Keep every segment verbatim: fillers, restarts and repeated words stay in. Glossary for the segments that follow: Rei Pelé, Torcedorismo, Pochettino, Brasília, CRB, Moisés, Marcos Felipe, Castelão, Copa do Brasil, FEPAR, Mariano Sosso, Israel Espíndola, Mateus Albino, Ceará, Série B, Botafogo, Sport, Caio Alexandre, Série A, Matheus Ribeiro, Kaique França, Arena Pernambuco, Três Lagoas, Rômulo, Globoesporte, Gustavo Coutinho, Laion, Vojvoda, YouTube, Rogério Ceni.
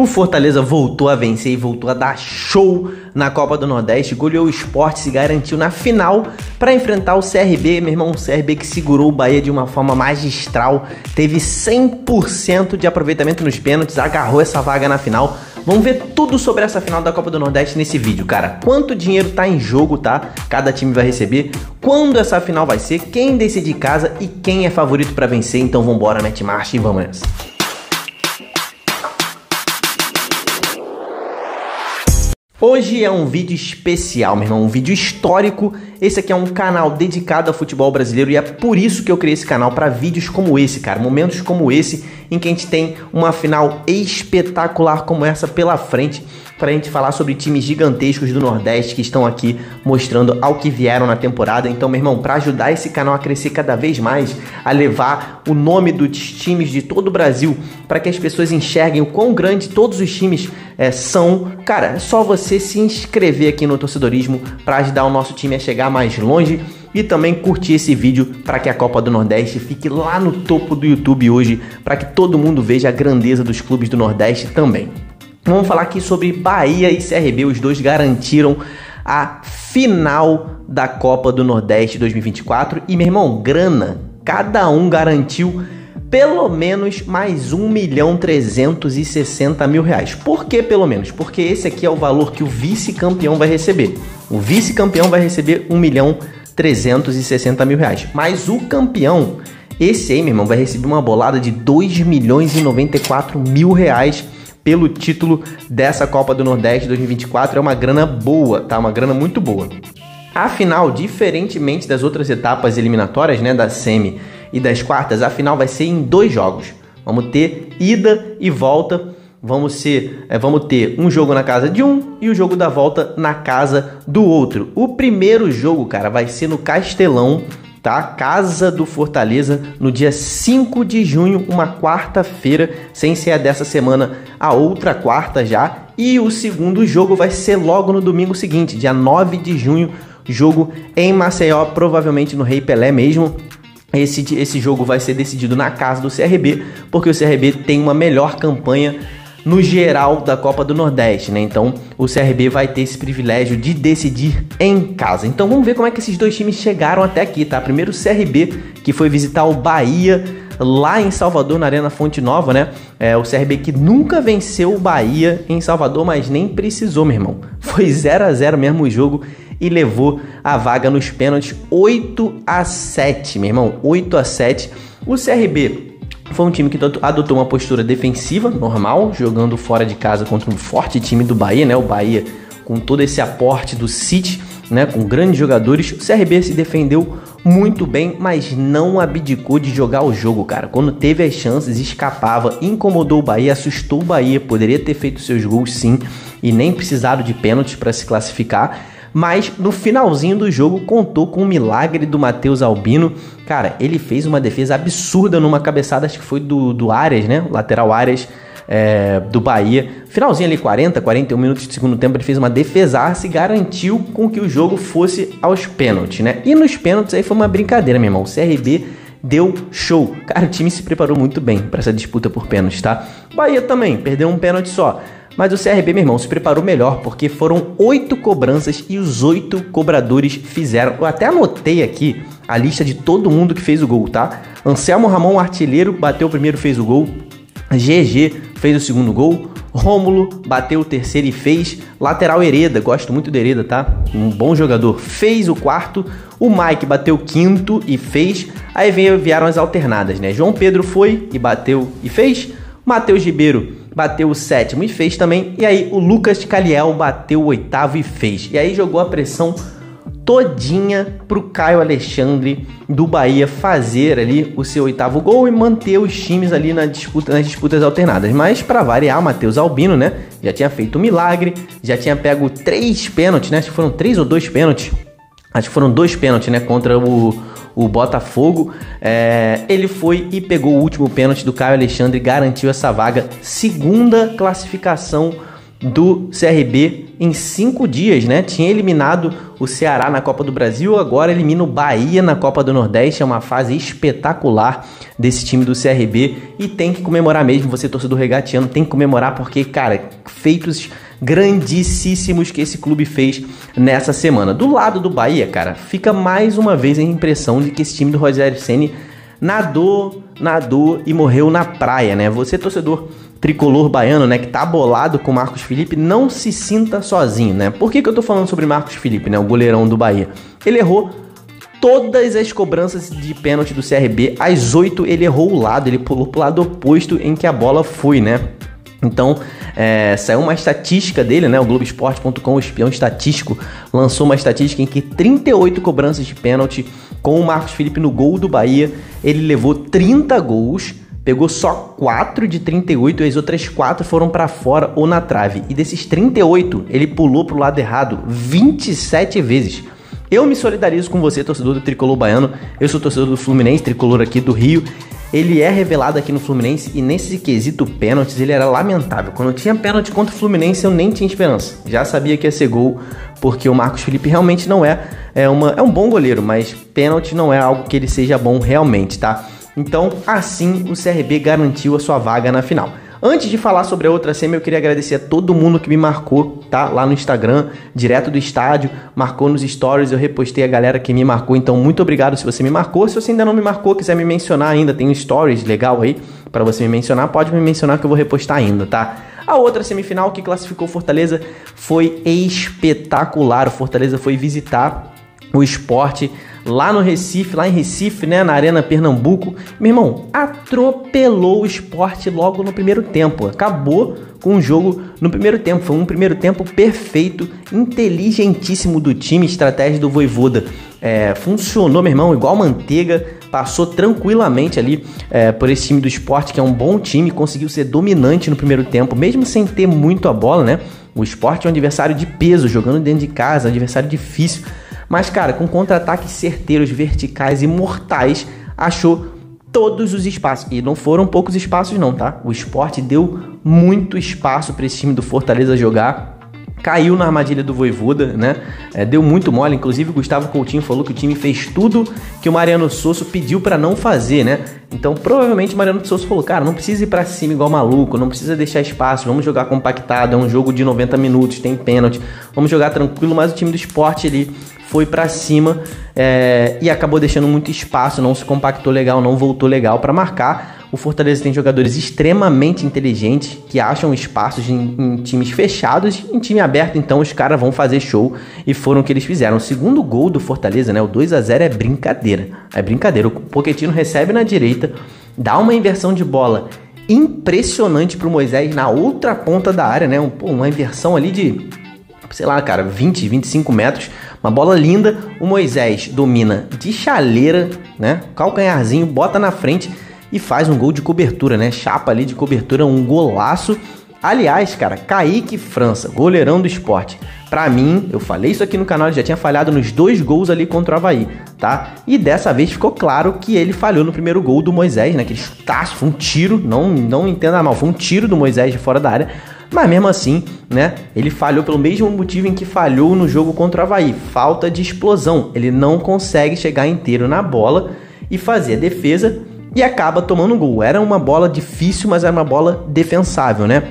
O Fortaleza voltou a vencer e voltou a dar show na Copa do Nordeste, goleou o Sport, se garantiu na final para enfrentar o C R B, meu irmão, o C R B que segurou o Bahia de uma forma magistral, teve cem por cento de aproveitamento nos pênaltis, agarrou essa vaga na final. Vamos ver tudo sobre essa final da Copa do Nordeste nesse vídeo, cara. Quanto dinheiro tá em jogo, tá? Cada time vai receber, quando essa final vai ser, quem decide casa e quem é favorito para vencer. Então vambora, mete marcha e vamos nessa. Hoje é um vídeo especial, meu irmão, um vídeo histórico. Esse aqui é um canal dedicado ao futebol brasileiro e é por isso que eu criei esse canal, para vídeos como esse, cara, momentos como esse, em que a gente tem uma final espetacular como essa pela frente, pra gente falar sobre times gigantescos do Nordeste que estão aqui mostrando ao que vieram na temporada. Então, meu irmão, pra ajudar esse canal a crescer cada vez mais, a levar o nome dos times de todo o Brasil, para que as pessoas enxerguem o quão grande todos os times é, são, cara, é só você se inscrever aqui no Torcedorismo para ajudar o nosso time a chegar mais longe. E também curtir esse vídeo para que a Copa do Nordeste fique lá no topo do YouTube hoje, para que todo mundo veja a grandeza dos clubes do Nordeste também. Vamos falar aqui sobre Bahia e C R B, os dois garantiram a final da Copa do Nordeste dois mil e vinte e quatro. E, meu irmão, grana, cada um garantiu pelo menos mais um milhão trezentos e sessenta mil reais. Por que pelo menos? Porque esse aqui é o valor que o vice-campeão vai receber. O vice-campeão vai receber um milhão trezentos e sessenta mil reais. Mas o campeão, esse aí, meu irmão, vai receber uma bolada de dois milhões e noventa e quatro mil reais. Pelo título dessa Copa do Nordeste dois mil e vinte e quatro, é uma grana boa, tá? Uma grana muito boa. Afinal, diferentemente das outras etapas eliminatórias, né, da semi e das quartas, a final vai ser em dois jogos. Vamos ter ida e volta. Vamos ser, é, vamos ter um jogo na casa de um e o jogo da volta na casa do outro. O primeiro jogo, cara, vai ser no Castelão, tá? Casa do Fortaleza, no dia cinco de junho, uma quarta-feira, sem ser a dessa semana, a outra quarta já. E o segundo jogo vai ser logo no domingo seguinte, dia nove de junho, jogo em Maceió, provavelmente no Rei Pelé mesmo. Esse, esse jogo vai ser decidido na casa do C R B, porque o C R B tem uma melhor campanha no geral da Copa do Nordeste, né? Então o C R B vai ter esse privilégio de decidir em casa. Então vamos ver como é que esses dois times chegaram até aqui, tá? Primeiro o C R B, que foi visitar o Bahia lá em Salvador, na Arena Fonte Nova, né? É, o C R B que nunca venceu o Bahia em Salvador, mas nem precisou, meu irmão. Foi zero a zero mesmo o jogo e levou a vaga nos pênaltis, oito a sete, meu irmão, oito a sete. O C R B foi um time que adotou uma postura defensiva, normal, jogando fora de casa contra um forte time do Bahia, né? O Bahia com todo esse aporte do City, né? Com grandes jogadores. O C R B se defendeu muito bem, mas não abdicou de jogar o jogo, cara. Quando teve as chances, escapava, incomodou o Bahia, assustou o Bahia. Poderia ter feito seus gols, sim, e nem precisado de pênaltis para se classificar. Mas no finalzinho do jogo contou com o milagre do Mateus Albino. Cara, ele fez uma defesa absurda numa cabeçada, acho que foi do, do Arias, né? Lateral Arias é, do Bahia. Finalzinho ali, quarenta, quarenta e um minutos de segundo tempo, ele fez uma defesaça e garantiu com que o jogo fosse aos pênaltis, né? E nos pênaltis aí foi uma brincadeira, meu irmão. O C R B deu show. Cara, o time se preparou muito bem para essa disputa por pênaltis, tá? Bahia também perdeu um pênalti só. Mas o C R B, meu irmão, se preparou melhor, porque foram oito cobranças e os oito cobradores fizeram. Eu até anotei aqui a lista de todo mundo que fez o gol, tá? Anselmo Ramon, artilheiro, bateu o primeiro, fez o gol. G G fez o segundo gol. Rômulo bateu o terceiro e fez. Lateral Hereda, gosto muito do Hereda, tá? Um bom jogador. Fez o quarto. O Mike bateu o quinto e fez. Aí vieram as alternadas, né? João Pedro foi e bateu e fez. Matheus Ribeiro bateu o sétimo e fez também. E aí o Lucas Caliel bateu o oitavo e fez. E aí jogou a pressão todinha pro Caio Alexandre do Bahia fazer ali o seu oitavo gol e manter os times ali na disputa, nas disputas alternadas. Mas para variar, o Mateus Albino, né, já tinha feito um milagre, já tinha pego três pênaltis, né? Acho que foram três ou dois pênaltis. Acho que foram dois pênaltis, né? Contra o... o Botafogo, é, ele foi e pegou o último pênalti do Caio Alexandre, garantiu essa vaga, segunda classificação do C R B em cinco dias, né? Tinha eliminado o Ceará na Copa do Brasil, agora elimina o Bahia na Copa do Nordeste. É uma fase espetacular desse time do C R B e tem que comemorar mesmo. Você, torcedor regatiano, tem que comemorar porque, cara, feitos grandíssimos que esse clube fez nessa semana. Do lado do Bahia, cara, fica mais uma vez a impressão de que esse time do Rogério Ceni nadou, nadou e morreu na praia, né? Você, torcedor tricolor baiano, né, que tá bolado com o Marcos Felipe, não se sinta sozinho, né? Por que que eu tô falando sobre Marcos Felipe, né, o goleirão do Bahia? Ele errou todas as cobranças de pênalti do C R B, às oito ele errou o lado, ele pulou pro lado oposto em que a bola foi, né? Então, é, saiu uma estatística dele, né? O Globoesporte ponto com, o espião estatístico, lançou uma estatística em que trinta e oito cobranças de pênalti com o Marcos Felipe no gol do Bahia. Ele levou trinta gols, pegou só quatro de trinta e oito e as outras quatro foram para fora ou na trave. E desses trinta e oito, ele pulou pro lado errado vinte e sete vezes. Eu me solidarizo com você, torcedor do tricolor baiano. Eu sou torcedor do Fluminense, tricolor aqui do Rio. Ele é revelado aqui no Fluminense e nesse quesito pênaltis ele era lamentável. Quando tinha pênalti contra o Fluminense eu nem tinha esperança. Já sabia que ia ser gol porque o Marcos Felipe realmente não é, é, uma, é um bom goleiro, mas pênalti não é algo que ele seja bom realmente, tá? Então assim o C R B garantiu a sua vaga na final. Antes de falar sobre a outra semi, eu queria agradecer a todo mundo que me marcou, tá? Lá no Instagram, direto do estádio, marcou nos stories, eu repostei a galera que me marcou, então muito obrigado se você me marcou. Se você ainda não me marcou, quiser me mencionar ainda, tem um stories legal aí pra você me mencionar, pode me mencionar que eu vou repostar ainda, tá? A outra semifinal que classificou o Fortaleza foi espetacular, o Fortaleza foi visitar o Sport lá no Recife, lá em Recife, né, na Arena Pernambuco. Meu irmão, atropelou o Sport logo no primeiro tempo, acabou com o jogo no primeiro tempo, foi um primeiro tempo perfeito, inteligentíssimo do time, estratégia do Vojvoda, é, funcionou, meu irmão, igual manteiga, passou tranquilamente ali é, por esse time do Sport, que é um bom time, conseguiu ser dominante no primeiro tempo, mesmo sem ter muito a bola, né, o Sport é um adversário de peso, jogando dentro de casa, um adversário difícil. Mas, cara, com contra-ataques certeiros, verticais e mortais, achou todos os espaços. E não foram poucos espaços não, tá? O Sport deu muito espaço para esse time do Fortaleza jogar. Caiu na armadilha do Vojvoda, né? É, deu muito mole, inclusive o Gustavo Coutinho falou que o time fez tudo que o Mariano Sosso pediu para não fazer, né? Então, provavelmente o Mariano Sosso falou, cara, não precisa ir para cima igual maluco, não precisa deixar espaço, vamos jogar compactado, é um jogo de noventa minutos, tem pênalti, vamos jogar tranquilo, mas o time do Sport ali foi para cima é, e acabou deixando muito espaço, não se compactou legal, não voltou legal para marcar. O Fortaleza tem jogadores extremamente inteligentes que acham espaços em, em times fechados, em time aberto, então os caras vão fazer show e foram o que eles fizeram. O segundo gol do Fortaleza, né, o dois a zero é brincadeira, é brincadeira. O Pochettino recebe na direita, dá uma inversão de bola impressionante pro Moisés na outra ponta da área, né, um, pô, uma inversão ali de, sei lá, cara, vinte, vinte e cinco metros, uma bola linda. O Moisés domina de chaleira, né, calcanharzinho, bota na frente e faz um gol de cobertura, né, chapa ali de cobertura, um golaço. Aliás, cara, Kaique França, goleirão do Sport, pra mim, eu falei isso aqui no canal, ele já tinha falhado nos dois gols ali contra o Avaí, tá? E dessa vez ficou claro que ele falhou no primeiro gol do Moisés, né, aquele chutaço, foi um tiro, não, não entenda mal, foi um tiro do Moisés de fora da área. Mas mesmo assim, né, ele falhou pelo mesmo motivo em que falhou no jogo contra o Avaí, falta de explosão. Ele não consegue chegar inteiro na bola e fazer a defesa e acaba tomando um gol. Era uma bola difícil, mas era uma bola defensável, né?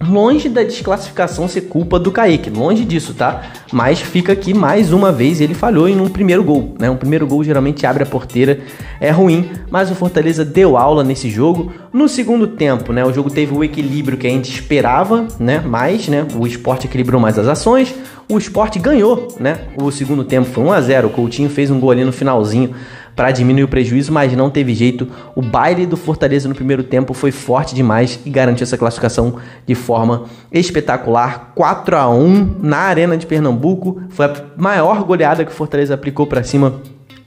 Longe da desclassificação ser culpa do Kaique, longe disso, tá? Mas fica aqui mais uma vez, ele falhou em um primeiro gol, né? Um primeiro gol geralmente abre a porteira, é ruim, mas o Fortaleza deu aula nesse jogo. No segundo tempo, né? O jogo teve o equilíbrio que a gente esperava, né? Mas, né? O Sport equilibrou mais as ações, o Sport ganhou, né? O segundo tempo foi um a zero, o Coutinho fez um gol ali no finalzinho para diminuir o prejuízo, mas não teve jeito. O baile do Fortaleza no primeiro tempo foi forte demais e garantiu essa classificação de forma espetacular. quatro a um na Arena de Pernambuco, foi a maior goleada que o Fortaleza aplicou para cima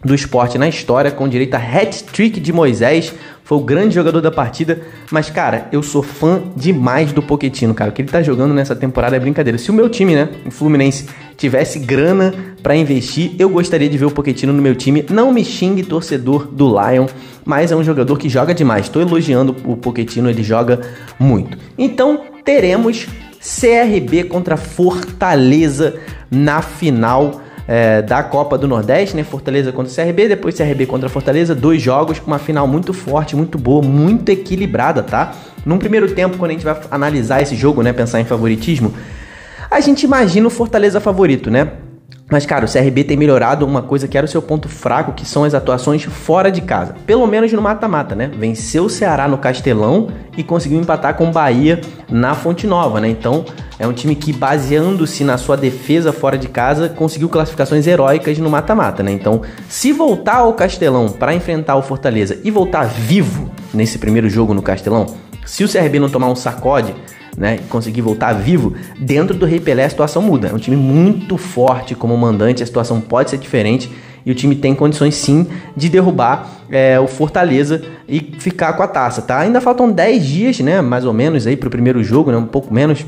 do Sport na história, com direito a hat-trick de Moisés, foi o grande jogador da partida. Mas, cara, eu sou fã demais do Pochettino, cara, o que ele tá jogando nessa temporada é brincadeira. Se o meu time, né, o Fluminense, tivesse grana pra investir, eu gostaria de ver o Pochettino no meu time. Não me xingue, torcedor do Lion, mas é um jogador que joga demais, tô elogiando o Pochettino, ele joga muito. Então, teremos C R B contra Fortaleza na final é, da Copa do Nordeste, né? Fortaleza contra C R B, depois C R B contra Fortaleza, dois jogos, uma final muito forte, muito boa, muito equilibrada, tá? Num primeiro tempo, quando a gente vai analisar esse jogo, né, pensar em favoritismo, a gente imagina o Fortaleza favorito, né? Mas, cara, o C R B tem melhorado uma coisa que era o seu ponto fraco, que são as atuações fora de casa. Pelo menos no mata-mata, né? Venceu o Ceará no Castelão e conseguiu empatar com o Bahia na Fonte Nova, né? Então, é um time que, baseando-se na sua defesa fora de casa, conseguiu classificações heróicas no mata-mata, né? Então, se voltar ao Castelão para enfrentar o Fortaleza e voltar vivo nesse primeiro jogo no Castelão, se o C R B não tomar um sacode, né, e conseguir voltar vivo, dentro do Rei Pelé a situação muda. É um time muito forte como mandante, a situação pode ser diferente e o time tem condições sim de derrubar é, o Fortaleza e ficar com a taça, tá? Ainda faltam dez dias, né, mais ou menos, aí pro primeiro jogo, né, um pouco menos.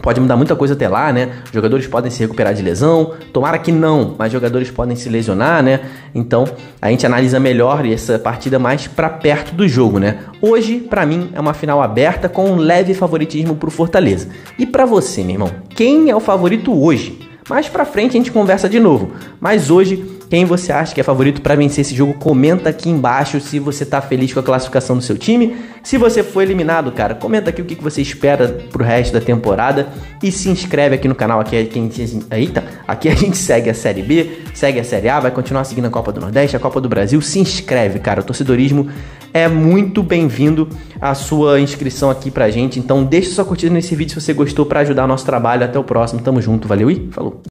Pode mudar muita coisa até lá, né? Jogadores podem se recuperar de lesão, tomara que não, mas jogadores podem se lesionar, né? Então, a gente analisa melhor essa partida mais pra perto do jogo, né? Hoje, pra mim, é uma final aberta com um leve favoritismo pro Fortaleza. E pra você, meu irmão, quem é o favorito hoje? Mais pra frente a gente conversa de novo, mas hoje, quem você acha que é favorito para vencer esse jogo? Comenta aqui embaixo se você tá feliz com a classificação do seu time. Se você foi eliminado, cara, comenta aqui o que você espera pro resto da temporada. E se inscreve aqui no canal. Aqui a gente, eita, aqui a gente segue a Série B, segue a Série A, vai continuar seguindo a Copa do Nordeste, a Copa do Brasil. Se inscreve, cara. O torcedorismo é muito bem-vindo a sua inscrição aqui pra gente. Então deixa sua curtida nesse vídeo se você gostou para ajudar o nosso trabalho. Até o próximo. Tamo junto. Valeu e falou.